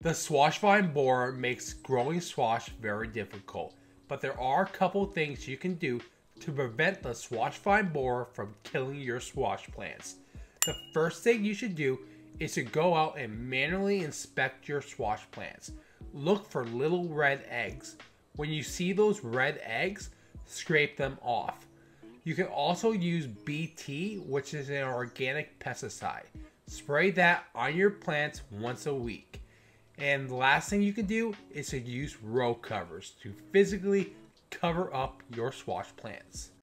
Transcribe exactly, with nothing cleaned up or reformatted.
The swash vine borer makes growing swash very difficult, but there are a couple things you can do to prevent the swash vine borer from killing your swash plants. The first thing you should do is to go out and manually inspect your swash plants. Look for little red eggs. When you see those red eggs, scrape them off. You can also use B T, which is an organic pesticide. Spray that on your plants once a week. And the last thing you can do is to use row covers to physically cover up your swash plants.